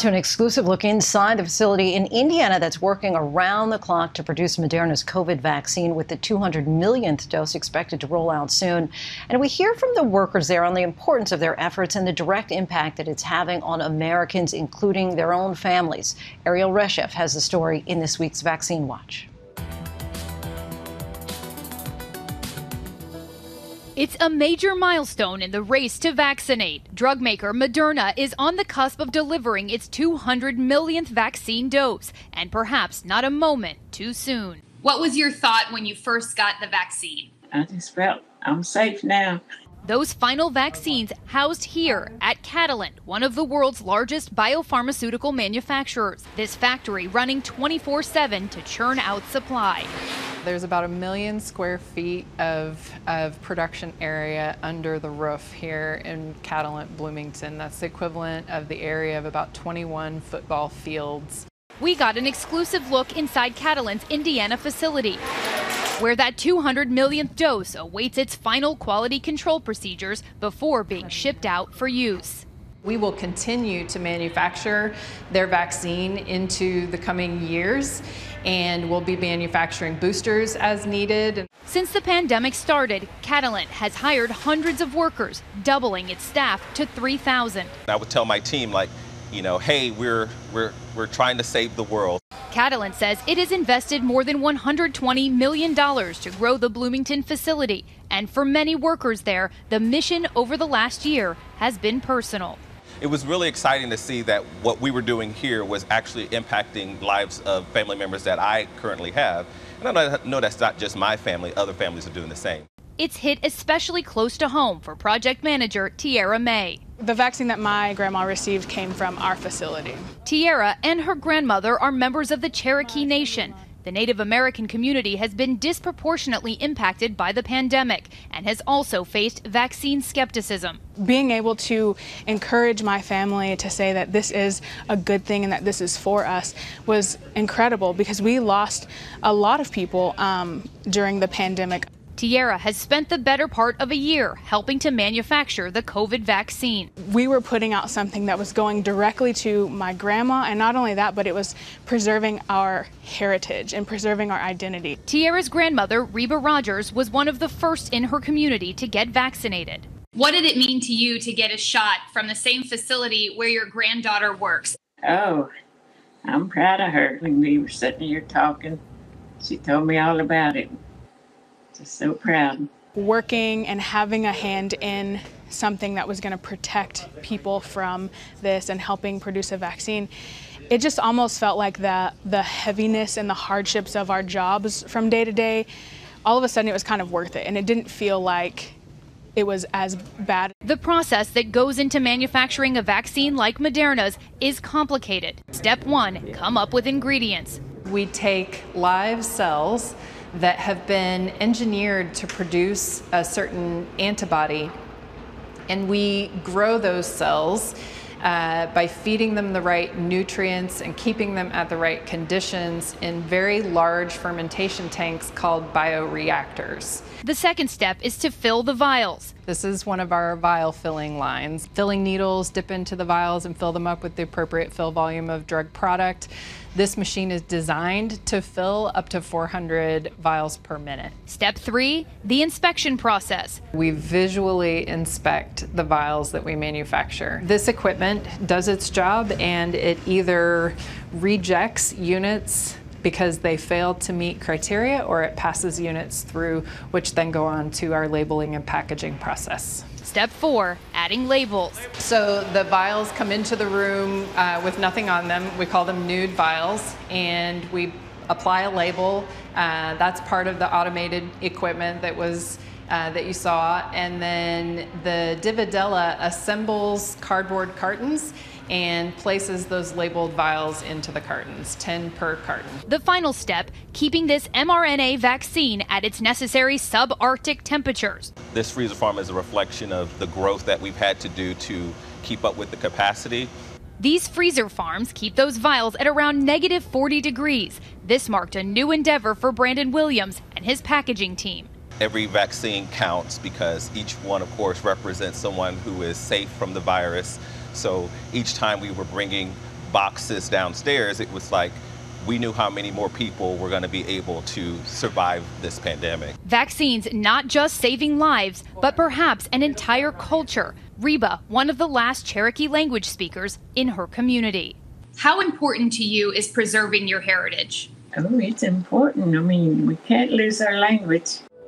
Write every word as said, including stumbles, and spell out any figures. To an exclusive look inside the facility in Indiana that's working around the clock to produce Moderna's COVID vaccine, with the two hundred millionth dose expected to roll out soon. And we hear from the workers there on the importance of their efforts and the direct impact that it's having on Americans, including their own families. Erielle Reshef has the story in this week's Vaccine Watch. It's a major milestone in the race to vaccinate. Drug maker Moderna is on the cusp of delivering its two hundred millionth vaccine dose, and perhaps not a moment too soon. What was your thought when you first got the vaccine? I just felt I'm safe now. Those final vaccines housed here at Catalent, one of the world's largest biopharmaceutical manufacturers. This factory running twenty-four seven to churn out supply. There's about a million square feet of, of production area under the roof here in Catalent, Bloomington. That's the equivalent of the area of about twenty-one football fields. We got an exclusive look inside Catalent's Indiana facility, where that two hundred millionth dose awaits its final quality control procedures before being shipped out for use. We will continue to manufacture their vaccine into the coming years, and we'll be manufacturing boosters as needed. Since the pandemic started, Catalent has hired hundreds of workers, doubling its staff to three thousand. I would tell my team, like, you know, hey, we're, we're, we're trying to save the world. Catalent says it has invested more than one hundred twenty million dollars to grow the Bloomington facility. And for many workers there, the mission over the last year has been personal. It was really exciting to see that what we were doing here was actually impacting lives of family members that I currently have. And I know that's not just my family, other families are doing the same. It's hit especially close to home for project manager Tierra May. The vaccine that my grandma received came from our facility. Tierra and her grandmother are members of the Cherokee Nation. The Native American community has been disproportionately impacted by the pandemic and has also faced vaccine skepticism. Being able to encourage my family to say that this is a good thing and that this is for us was incredible, because we lost a lot of people um, during the pandemic. Tierra has spent the better part of a year helping to manufacture the COVID vaccine. We were putting out something that was going directly to my grandma, and not only that, but it was preserving our heritage and preserving our identity. Tierra's grandmother, Reba Rogers, was one of the first in her community to get vaccinated. What did it mean to you to get a shot from the same facility where your granddaughter works? Oh, I'm proud of her. When we were sitting here talking, she told me all about it. Just so proud. Working and having a hand in something that was going to protect people from this and helping produce a vaccine, it just almost felt like the, the heaviness and the hardships of our jobs from day to day, all of a sudden it was kind of worth it, and it didn't feel like it was as bad. The process that goes into manufacturing a vaccine like Moderna's is complicated. Step one, come up with ingredients. We take live cells that have been engineered to produce a certain antibody, and we grow those cells uh, by feeding them the right nutrients and keeping them at the right conditions in very large fermentation tanks called bioreactors. The second step is to fill the vials. This is one of our vial filling lines. Filling needles dip into the vials and fill them up with the appropriate fill volume of drug product. This machine is designed to fill up to four hundred vials per minute. Step three, the inspection process. We visually inspect the vials that we manufacture. This equipment does its job, and it either rejects units because they fail to meet criteria, or it passes units through, which then go on to our labeling and packaging process. Step four, adding labels. So the vials come into the room uh, with nothing on them. We call them nude vials, and we apply a label. Uh, that's part of the automated equipment that was uh, that you saw. And then the Dividella assembles cardboard cartons and places those labeled vials into the cartons, ten per carton. The final step, keeping this mRNA vaccine at its necessary subarctic temperatures. This freezer farm is a reflection of the growth that we've had to do to keep up with the capacity. These freezer farms keep those vials at around negative forty degrees. This marked a new endeavor for Brandon Williams and his packaging team. Every vaccine counts, because each one, of course, represents someone who is safe from the virus. So each time we were bringing boxes downstairs, it was like, we knew how many more people were going to be able to survive this pandemic. Vaccines not just saving lives, but perhaps an entire culture. Reba, one of the last Cherokee language speakers in her community. How important to you is preserving your heritage? Oh, it's important. I mean, we can't lose our language.